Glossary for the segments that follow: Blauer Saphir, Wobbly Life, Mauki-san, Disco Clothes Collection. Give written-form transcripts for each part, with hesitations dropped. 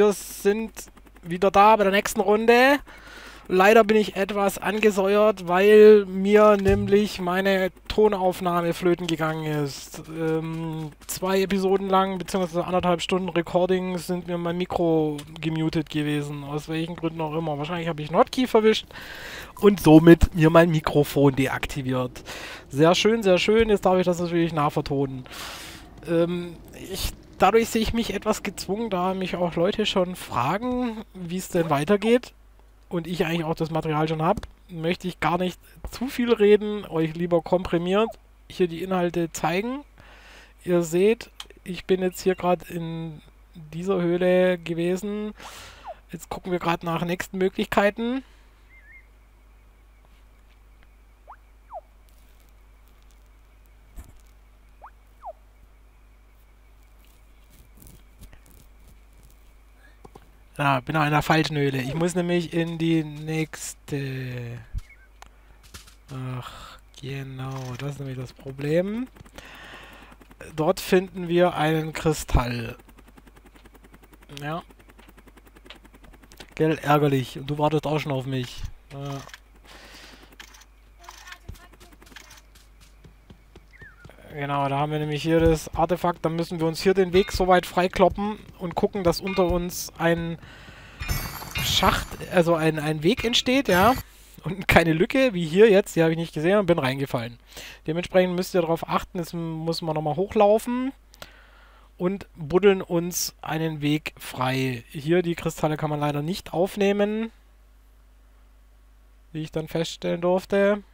wir sind wieder da bei der nächsten Runde. Leider bin ich etwas angesäuert, weil mir nämlich meine Tonaufnahme flöten gegangen ist. 2 Episoden lang, beziehungsweise 1,5 Stunden Recording sind mir mein Mikro gemutet gewesen. Aus welchen Gründen auch immer. Wahrscheinlich habe ich Notkey verwischt und somit mir mein Mikrofon deaktiviert. Sehr schön, sehr schön. Jetzt darf ich das natürlich nachvertonen. Dadurch sehe ich mich etwas gezwungen, da mich auch Leute schon fragen, wie es denn weitergeht. Und ich eigentlich auch das Material schon habe, möchte ich gar nicht zu viel reden, euch lieber komprimiert hier die Inhalte zeigen. Ihr seht, ich bin jetzt hier gerade in dieser Höhle gewesen. Jetzt gucken wir gerade nach nächsten Möglichkeiten. Ah, bin auch in der falschen Höhle. Ich muss nämlich in die nächste. Ach, genau. Das ist nämlich das Problem. Dort finden wir einen Kristall. Ja. Gell, ärgerlich. Und du wartest auch schon auf mich. Ja. Genau, da haben wir nämlich hier das Artefakt. Da müssen wir uns hier den Weg so weit freikloppen und gucken, dass unter uns ein Schacht, also ein Weg entsteht, ja. Und keine Lücke, wie hier jetzt. Die habe ich nicht gesehen und bin reingefallen. Dementsprechend müsst ihr darauf achten. Jetzt muss man nochmal hochlaufen und buddeln uns einen Weg frei. Hier, die Kristalle kann man leider nicht aufnehmen, wie ich dann feststellen durfte.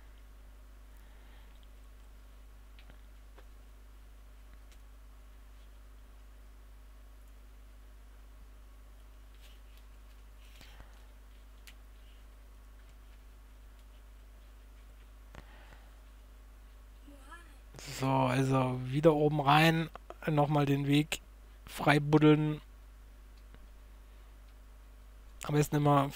So, also wieder oben rein, nochmal den Weg frei buddeln. Am besten immer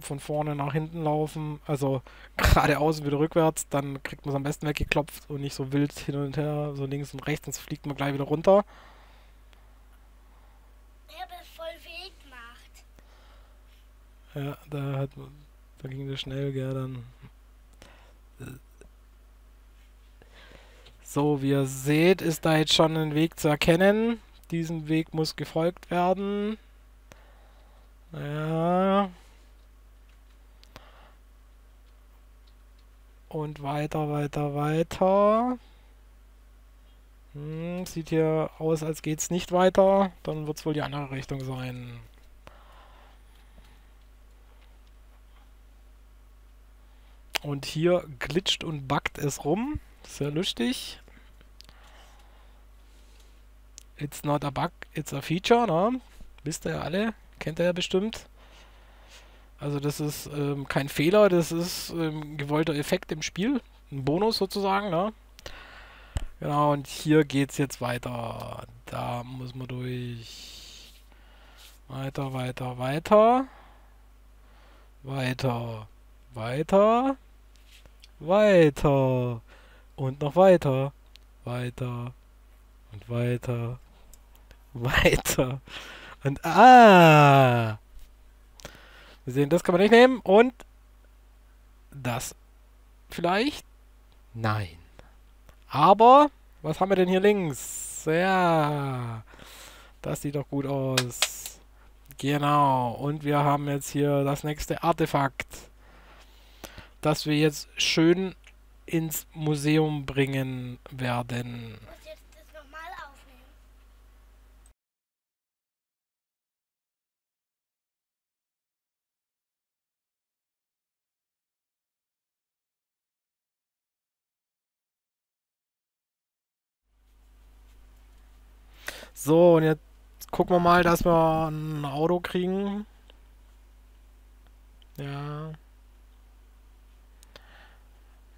von vorne nach hinten laufen, also geradeaus und wieder rückwärts, dann kriegt man es am besten weggeklopft und nicht so wild hin und her, so links und rechts, sonst fliegt man gleich wieder runter. Ich habe voll Weg gemacht. Ja, da ging das schnell, gell, dann. So, wie ihr seht, ist da jetzt schon ein Weg zu erkennen. Diesem Weg muss gefolgt werden. Ja. Und weiter, weiter, weiter. Sieht hier aus, als geht es nicht weiter. Dann wird es wohl die andere Richtung sein. Und hier glitscht und backt es rum. Sehr lustig. It's not a bug, it's a feature, ne? Wisst ihr ja alle, kennt ihr ja bestimmt. Also das ist kein Fehler, das ist gewollter Effekt im Spiel. Ein Bonus sozusagen, ne? Genau, und hier geht's jetzt weiter. Da muss man durch. Weiter, weiter, weiter. Weiter, weiter, weiter. Und noch weiter, weiter und weiter, weiter und wir sehen, das kann man nicht nehmen und das vielleicht? Nein. Aber, was haben wir denn hier links? Ja, das sieht doch gut aus. Genau, und wir haben jetzt hier das nächste Artefakt, das wir jetzt schön ins Museum bringen werden. Ich muss jetzt das nochmal aufnehmen. So, und jetzt gucken wir mal, dass wir ein Auto kriegen. Ja.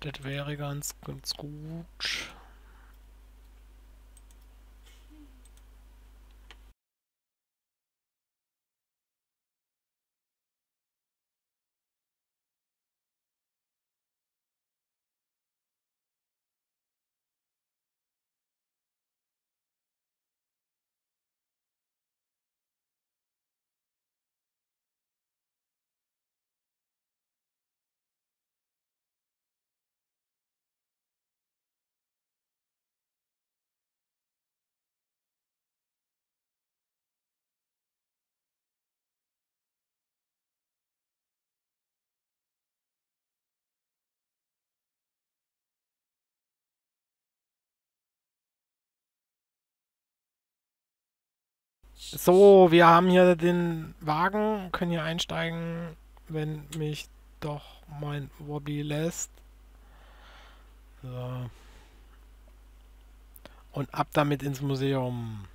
Das wäre ganz, ganz gut. So, wir haben hier den Wagen, können hier einsteigen, wenn mich doch mein Wobbly lässt. So. Und ab damit ins Museum.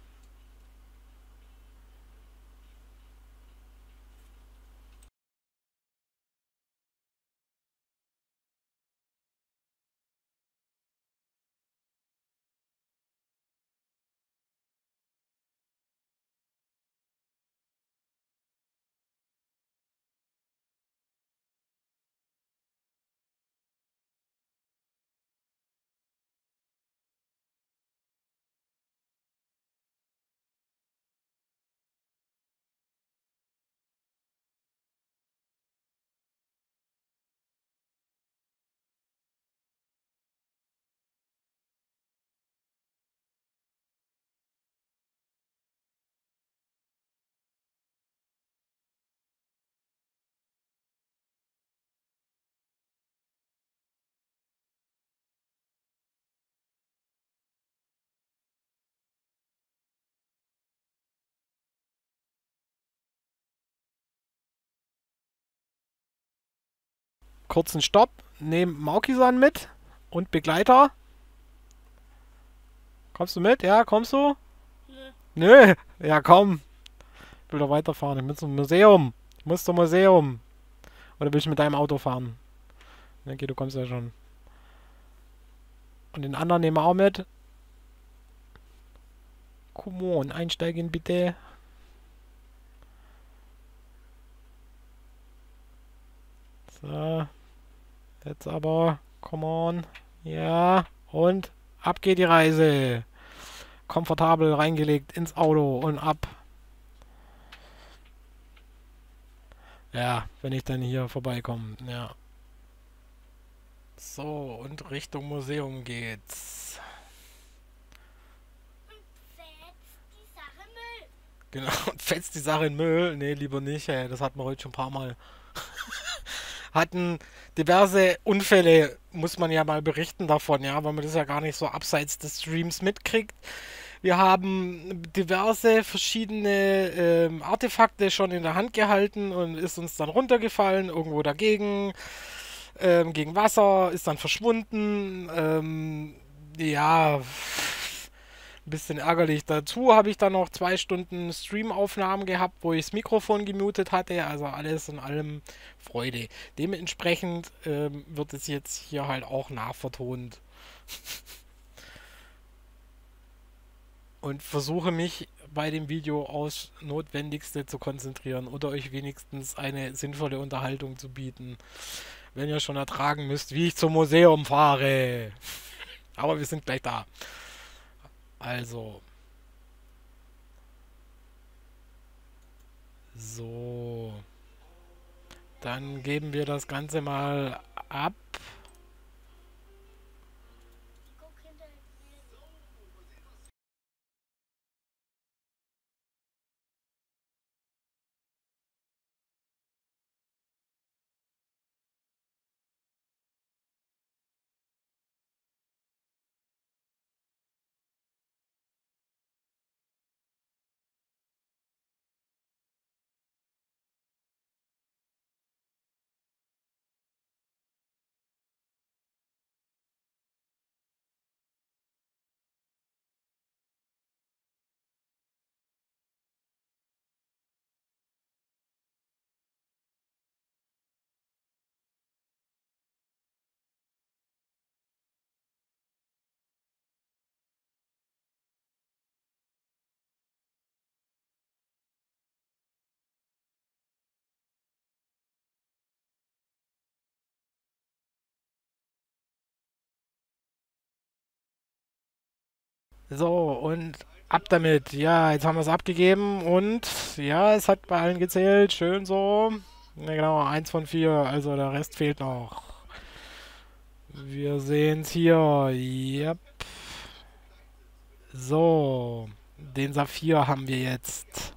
Kurzen Stopp, nehmen Maukisan mit und Begleiter. Kommst du mit? Ja, kommst du? Nö. Nö. Ja, komm. Ich will doch weiterfahren. Ich muss zum Museum. Ich muss zum Museum. Oder willst du mit deinem Auto fahren? Okay, du kommst ja schon. Und den anderen nehmen wir auch mit. Come on, einsteigen bitte. So, jetzt aber, come on, ja, und ab geht die Reise. Komfortabel reingelegt ins Auto und ab. Ja, wenn ich dann hier vorbeikomme, ja. So, und Richtung Museum geht's. Und fetzt die Sache in Müll. Genau, und fetzt die Sache in Müll. Nee, lieber nicht, ey, das hatten wir heute schon ein paar Mal. Hatten diverse Unfälle, muss man ja mal berichten davon, ja, weil man das ja gar nicht so abseits des Streams mitkriegt. Wir haben diverse verschiedene Artefakte schon in der Hand gehalten und ist uns dann runtergefallen, irgendwo dagegen, gegen Wasser, ist dann verschwunden, ja, ein bisschen ärgerlich. Dazu habe ich dann noch 2 Stunden Streamaufnahmen gehabt, wo ich das Mikrofon gemutet hatte. Also alles in allem Freude. Dementsprechend wird es jetzt hier halt auch nachvertont. Und versuche mich bei dem Video aufs Notwendigste zu konzentrieren oder euch wenigstens eine sinnvolle Unterhaltung zu bieten. Wenn ihr schon ertragen müsst, wie ich zum Museum fahre. Aber wir sind gleich da. Also. So. Dann geben wir das Ganze mal ab. So, und ab damit. Ja, jetzt haben wir es abgegeben und ja, es hat bei allen gezählt. Schön so. Ja, genau, 1 von 4. Also der Rest fehlt noch. Wir sehen es hier. Yep. So, den Saphir haben wir jetzt.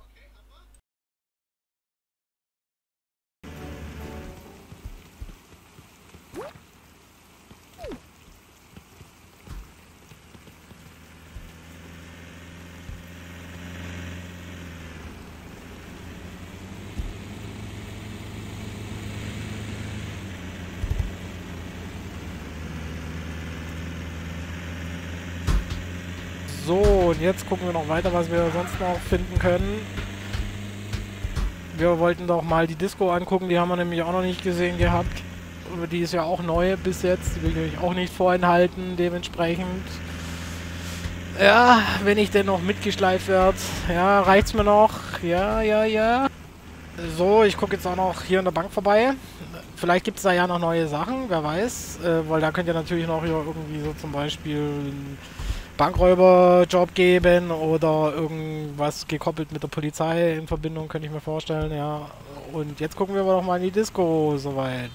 So, und jetzt gucken wir noch weiter, was wir sonst noch finden können. Wir wollten doch mal die Disco angucken, die haben wir nämlich auch noch nicht gesehen gehabt. Die ist ja auch neu bis jetzt, die will ich nämlich auch nicht vorenthalten, dementsprechend. Ja, wenn ich denn noch mitgeschleift werde. Ja, reicht's mir noch. Ja, ja, ja. So, ich gucke jetzt auch noch hier in der Bank vorbei. Vielleicht gibt es da ja noch neue Sachen, wer weiß. Weil da könnt ihr natürlich noch irgendwie so zum Beispiel einen Bankräuberjob geben oder irgendwas gekoppelt mit der Polizei in Verbindung, könnte ich mir vorstellen, ja. Und jetzt gucken wir aber noch mal in die Disco soweit.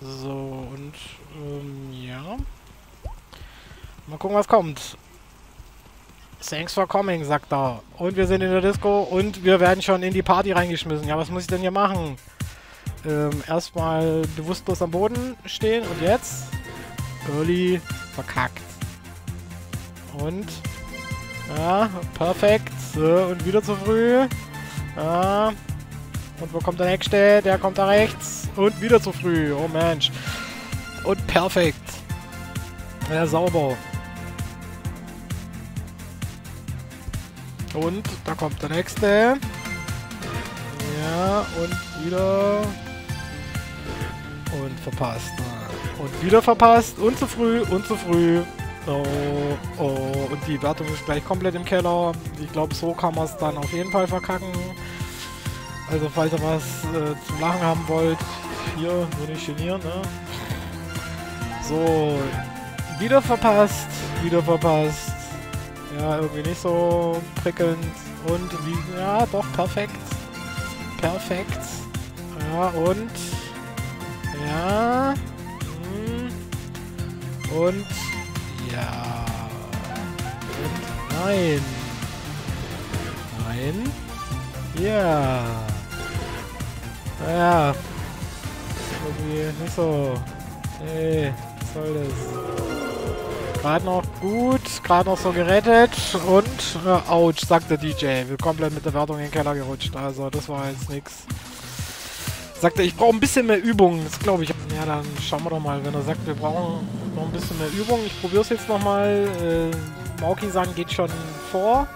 So, und ja. Mal gucken, was kommt. Thanks for coming, sagt er. Und wir sind in der Disco und wir werden schon in die Party reingeschmissen. Ja, was muss ich denn hier machen? Erstmal bewusstlos am Boden stehen und jetzt? Early verkackt. Und? Ja, perfekt. So, und wieder zu früh. Ja. Und wo kommt der Nächste? Der kommt da rechts. Und wieder zu früh. Oh Mensch. Und perfekt. Ja, sauber. Und da kommt der Nächste. Ja, und wieder. Und verpasst. Und wieder verpasst. Und zu früh. Und zu früh. Oh, oh. Und die Wertung ist gleich komplett im Keller. Ich glaube, so kann man es dann auf jeden Fall verkacken. Also, falls ihr was zum Lachen haben wollt, hier, nur nicht genieren, ne? So. Wieder verpasst. Wieder verpasst. Ja, irgendwie nicht so prickelnd. Und wie... Ja, doch, perfekt. Perfekt. Ja, und... Ja... Und... Ja... Und... Nein! Nein... Ja... Naja... Irgendwie nicht so... Ey, was soll das? Gerade noch gut, gerade noch so gerettet und ouch, sagt der DJ. Wir komplett mit der Wertung in den Keller gerutscht, also das war jetzt nix. Sagt er, ich brauche ein bisschen mehr Übung, das glaube ich. Ja, dann schauen wir doch mal, wenn er sagt, wir brauchen noch ein bisschen mehr Übung. Ich probiere es jetzt nochmal. Mauki-san geht schon vor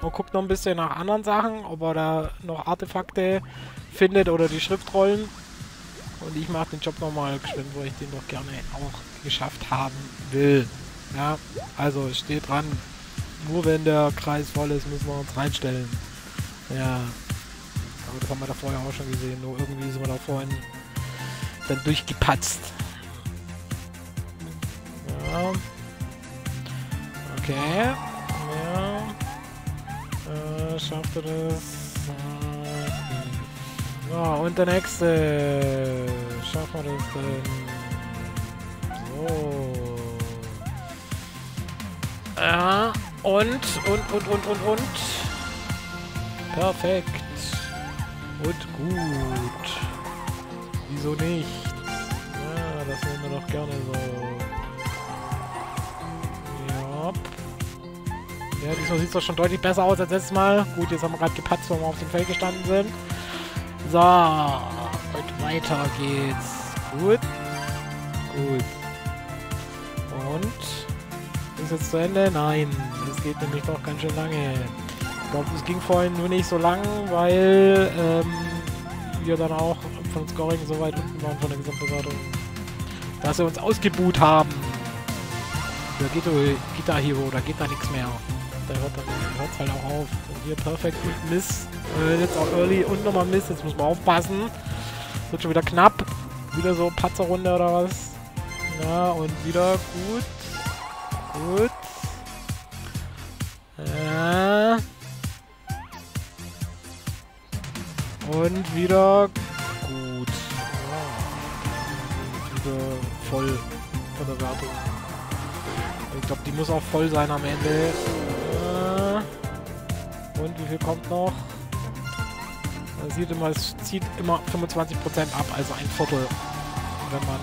und guckt noch ein bisschen nach anderen Sachen, ob er da noch Artefakte findet oder die Schriftrollen. Und ich mache den Job nochmal geschwind, wo ich den doch gerne auch geschafft haben will. Ja, also steht dran, nur wenn der Kreis voll ist, müssen wir uns reinstellen. Ja, aber das haben wir da vorher auch schon gesehen, nur irgendwie sind wir da vorhin dann durchgepatzt. Ja. Okay. Ja. Schafft er das? Ja, und der nächste. Schaffen wir das denn? So. Ja, und. Perfekt. Und gut. Wieso nicht? Ja, das nehmen wir doch gerne so. Jop. Ja, diesmal sieht es doch schon deutlich besser aus als letztes Mal. Gut, jetzt haben wir gerade gepatzt, weil wir auf dem Feld gestanden sind. So. Und weiter geht's. Gut. Gut. Und... Ist jetzt zu Ende? Nein. Es geht nämlich doch ganz schön lange. Ich glaube, es ging vorhin nur nicht so lang, weil wir dann auch vom Scoring so weit unten waren von der Gesamtbewertung, dass wir uns ausgebuht haben. Da geht Guitar Hero, da geht da nichts mehr. Da hört es halt auch auf. Und hier perfekt und Miss. Jetzt auch Early und nochmal Miss. Jetzt muss man aufpassen. Wird schon wieder knapp. Wieder so Patzerrunde oder was. Ja, und wieder gut. Gut. Ja. Und wieder gut. Ja. Wieder voll von der Wertung. Ich glaube, die muss auch voll sein am Ende. Ja. Und wie viel kommt noch? Man sieht immer, es zieht immer 25% ab, also ein Viertel, wenn man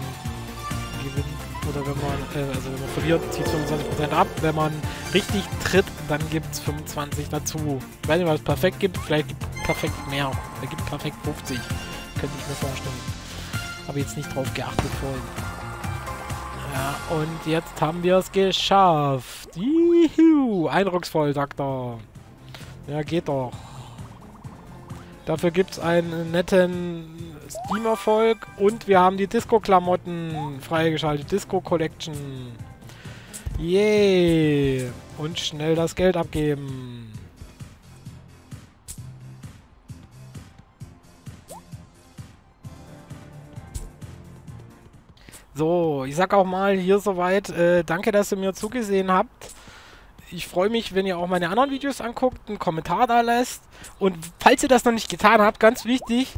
gewinnt. Oder wenn man, also wenn man verliert, zieht 25% ab. Wenn man richtig tritt, dann gibt es 25 dazu. Ich weiß nicht, was es perfekt gibt. Vielleicht gibt es perfekt mehr. Da gibt es perfekt 50. Könnte ich mir vorstellen. Habe jetzt nicht drauf geachtet vorhin. Ja, Und jetzt haben wir es geschafft. Juhu, eindrucksvoll, sagt er. Ja, geht doch. Dafür gibt es einen netten Steam-Erfolg. Und wir haben die Disco-Klamotten freigeschaltet. Disco-Collection. Yay. Yeah. Und schnell das Geld abgeben. So, ich sag auch mal hier soweit, danke, dass ihr mir zugesehen habt. Ich freue mich, wenn ihr auch meine anderen Videos anguckt, einen Kommentar da lässt. Und falls ihr das noch nicht getan habt, ganz wichtig,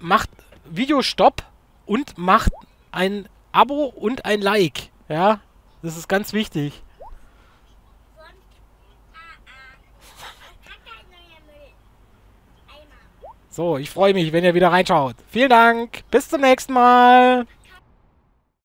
macht Videostopp und macht ein Abo und ein Like. Ja, das ist ganz wichtig. So, ich freue mich, wenn ihr wieder reinschaut. Vielen Dank, bis zum nächsten Mal.